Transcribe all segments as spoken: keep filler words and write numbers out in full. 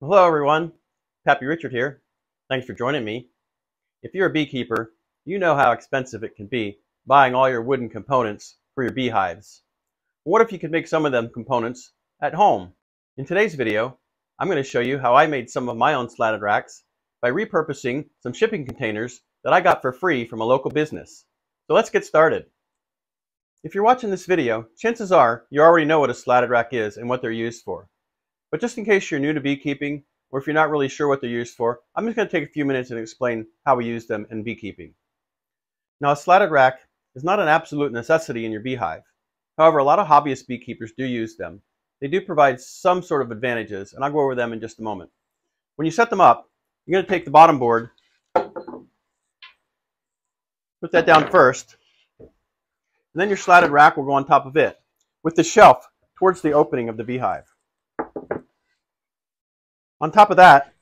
Hello everyone, Pappy Richard here. Thanks for joining me. If you're a beekeeper, you know how expensive it can be buying all your wooden components for your beehives. What if you could make some of them components at home? In today's video, I'm going to show you how I made some of my own slatted racks by repurposing some shipping containers that I got for free from a local business. So let's get started. If you're watching this video, chances are you already know what a slatted rack is and what they're used for. But just in case you're new to beekeeping, or if you're not really sure what they're used for, I'm just going to take a few minutes and explain how we use them in beekeeping. Now, a slatted rack is not an absolute necessity in your beehive. However, a lot of hobbyist beekeepers do use them. They do provide some sort of advantages, and I'll go over them in just a moment. When you set them up, you're going to take the bottom board, put that down first, and then your slatted rack will go on top of it, with the shelf towards the opening of the beehive. On top of that,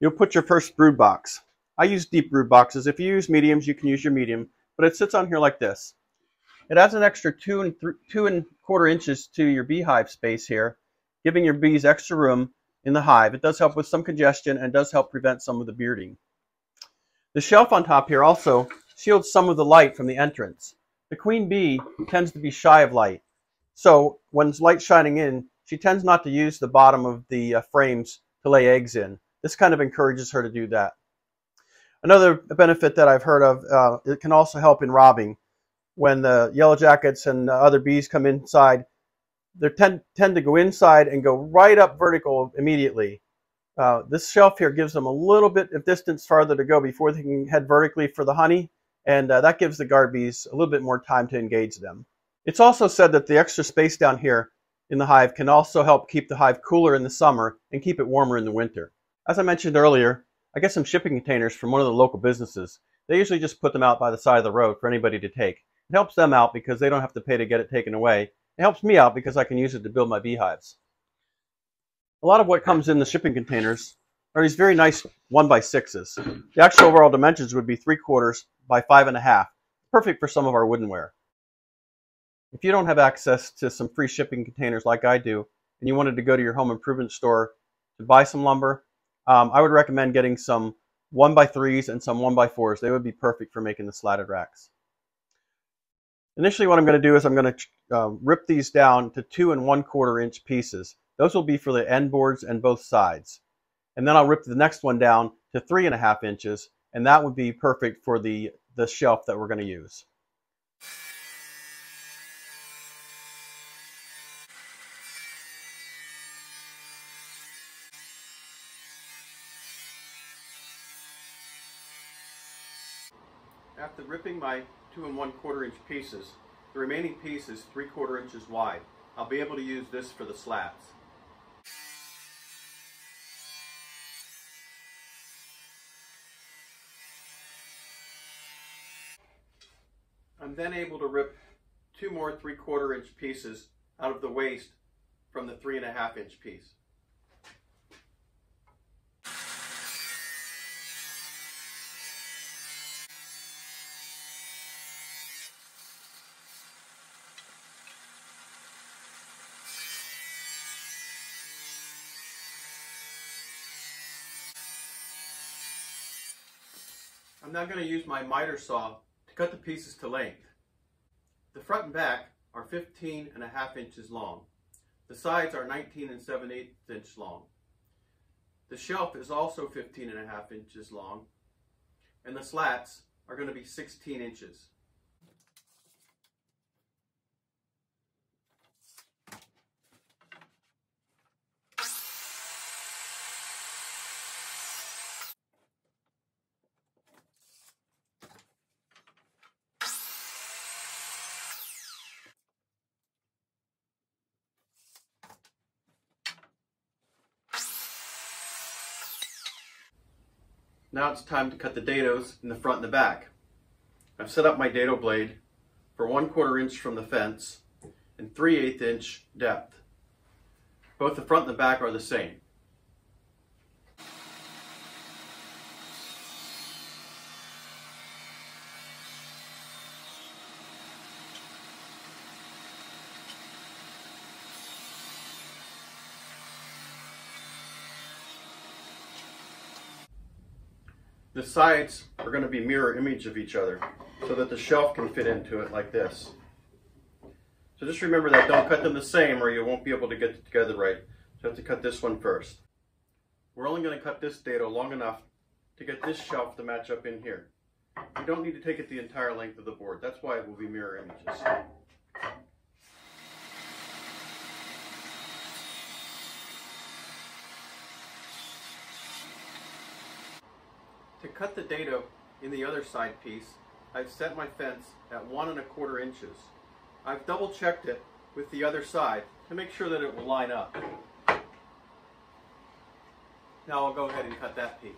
you'll put your first brood box. I use deep brood boxes. If you use mediums, you can use your medium, but it sits on here like this. It adds an extra two and, two and quarter inches to your beehive space here, giving your bees extra room in the hive. It does help with some congestion and does help prevent some of the bearding. The shelf on top here also shields some of the light from the entrance. The queen bee tends to be shy of light, so when light's shining in, she tends not to use the bottom of the uh, frames to lay eggs in. This kind of encourages her to do that. Another benefit that I've heard of, uh, it can also help in robbing. When the yellow jackets and the other bees come inside, they tend, tend to go inside and go right up vertical immediately. Uh, this shelf here gives them a little bit of distance farther to go before they can head vertically for the honey, and uh, that gives the guard bees a little bit more time to engage them. It's also said that the extra space down here in the hive can also help keep the hive cooler in the summer and keep it warmer in the winter. As I mentioned earlier, I get some shipping containers from one of the local businesses. They usually just put them out by the side of the road for anybody to take. It helps them out because they don't have to pay to get it taken away. It helps me out because I can use it to build my beehives. A lot of what comes in the shipping containers are these very nice one by sixes. The actual overall dimensions would be three quarters by five and a half, perfect for some of our woodenware. If you don't have access to some free shipping containers like I do, and you wanted to go to your home improvement store to buy some lumber, um, I would recommend getting some one by threes and some one by fours. They would be perfect for making the slatted racks. Initially, what I'm going to do is I'm going to uh, rip these down to two and one quarter inch pieces. Those will be for the end boards and both sides. And then I'll rip the next one down to three and a half inches, and that would be perfect for the, the shelf that we're going to use. After ripping my two and one quarter inch pieces, the remaining piece is three quarter inches wide. I'll be able to use this for the slats. I'm then able to rip two more three quarter inch pieces out of the waist from the three and a half inch piece. I'm now going to use my miter saw to cut the pieces to length. The front and back are fifteen and a half inches long. The sides are nineteen and seven eighths inch long. The shelf is also fifteen and a half inches long, and the slats are going to be sixteen inches. Now it's time to cut the dados in the front and the back. I've set up my dado blade for one quarter inch from the fence and three eighths inch depth. Both the front and the back are the same. The sides are going to be mirror image of each other so that the shelf can fit into it like this. So just remember that. Don't cut them the same or you won't be able to get it together right. So you have to cut this one first. We're only going to cut this dado long enough to get this shelf to match up in here. You don't need to take it the entire length of the board. That's why it will be mirror images. To cut the dado in the other side piece, I've set my fence at one and a quarter inches. I've double checked it with the other side to make sure that it will line up. Now I'll go ahead and cut that piece.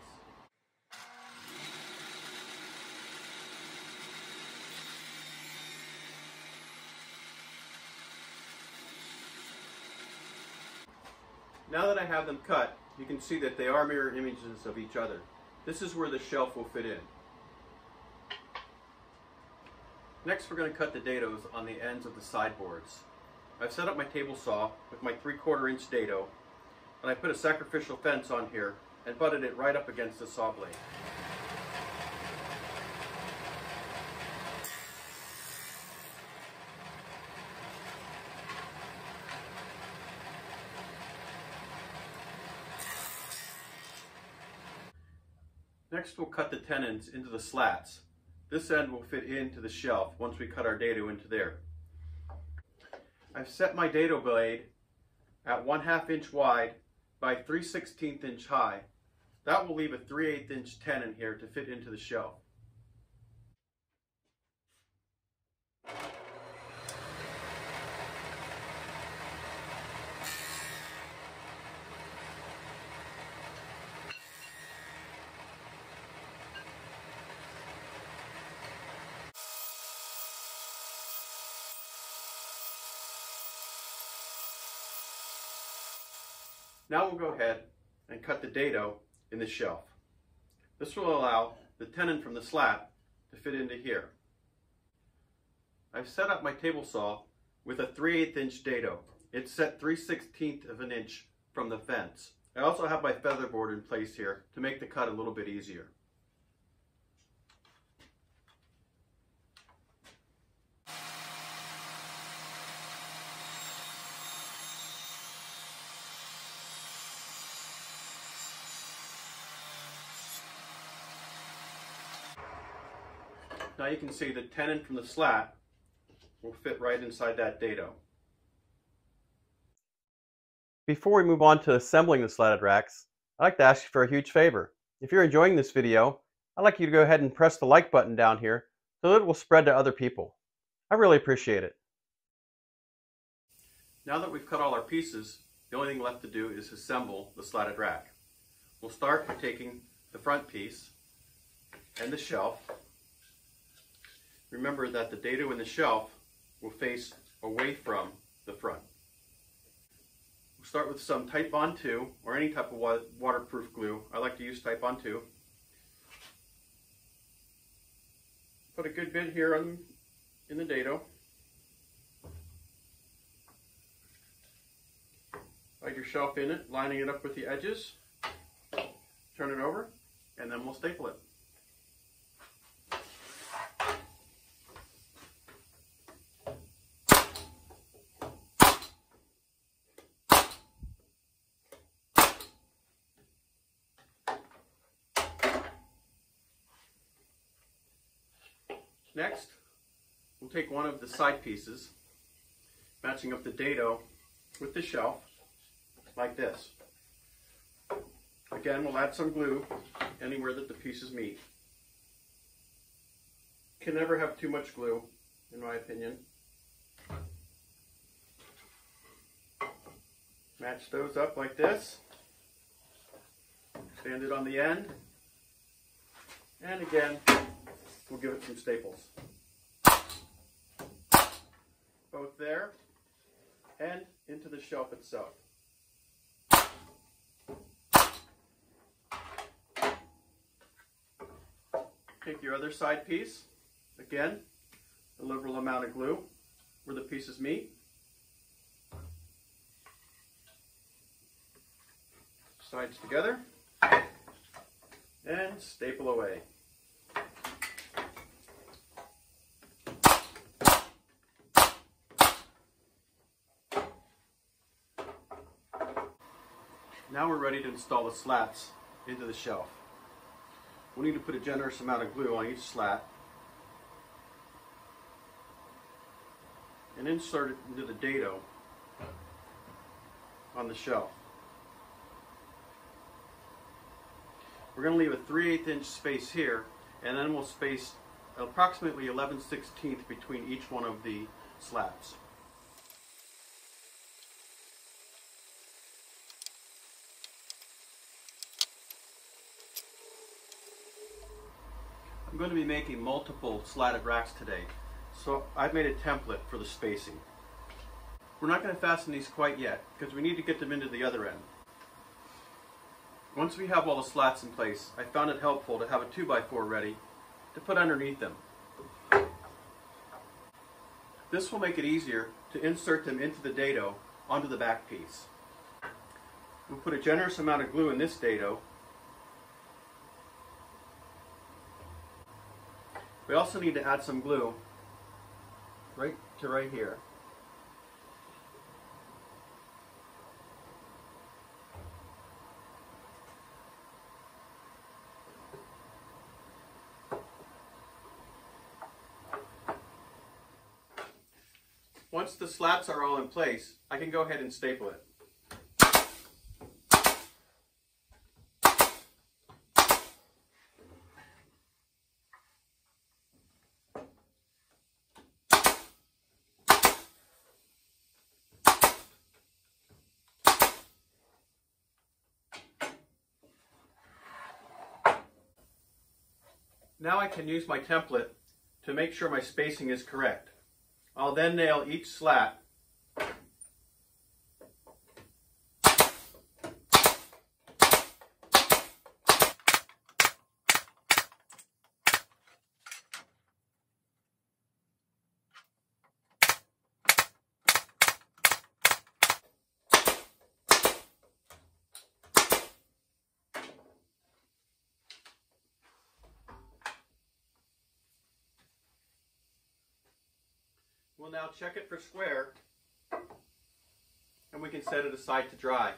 Now that I have them cut, you can see that they are mirror images of each other. This is where the shelf will fit in. Next, we're going to cut the dados on the ends of the sideboards. I've set up my table saw with my three quarter inch dado, and I put a sacrificial fence on here and butted it right up against the saw blade. Next, we'll cut the tenons into the slats. This end will fit into the shelf once we cut our dado into there. I've set my dado blade at one half inch wide by three sixteenths inch high. That will leave a three eighths inch tenon here to fit into the shelf. Now we'll go ahead and cut the dado in the shelf. This will allow the tenon from the slat to fit into here. I've set up my table saw with a three eighths inch dado. It's set three sixteenths of an inch from the fence. I also have my feather board in place here to make the cut a little bit easier. Now you can see the tenon from the slat will fit right inside that dado. Before we move on to assembling the slatted racks, I'd like to ask you for a huge favor. If you're enjoying this video, I'd like you to go ahead and press the like button down here so that it will spread to other people. I really appreciate it. Now that we've cut all our pieces, the only thing left to do is assemble the slatted rack. We'll start by taking the front piece and the shelf. Remember that the dado in the shelf will face away from the front. We'll start with some Titebond two or any type of wa waterproof glue. I like to use Titebond two. Put a good bit here on, in the dado. Slide your shelf in it, lining it up with the edges. Turn it over, and then we'll staple it. Next, we'll take one of the side pieces, matching up the dado with the shelf, like this. Again, we'll add some glue anywhere that the pieces meet. Can never have too much glue, in my opinion. Match those up like this. Stand it on the end. And again, we'll give it some staples. Both there and into the shelf itself. Take your other side piece, again, a liberal amount of glue where the pieces meet. Sides together. and staple away. Now we're ready to install the slats into the shelf. We'll need to put a generous amount of glue on each slat and insert it into the dado on the shelf. We're going to leave a three eighths inch space here, and then we'll space approximately eleven sixteenths between each one of the slats. I'm going to be making multiple slatted racks today, so I've made a template for the spacing. We're not going to fasten these quite yet, because we need to get them into the other end. Once we have all the slats in place, I found it helpful to have a two by four ready to put underneath them. This will make it easier to insert them into the dado onto the back piece. We'll put a generous amount of glue in this dado. We also need to add some glue right to right here. Once the slats are all in place, I can go ahead and staple it. Now I can use my template to make sure my spacing is correct. I'll then nail each slat . We'll now check it for square, and we can set it aside to dry.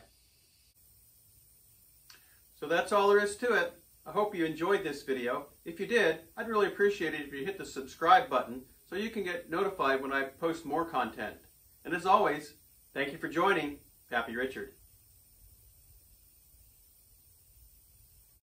So that's all there is to it. I hope you enjoyed this video. If you did, I'd really appreciate it if you hit the subscribe button so you can get notified when I post more content. And as always, thank you for joining. Pappy Richard.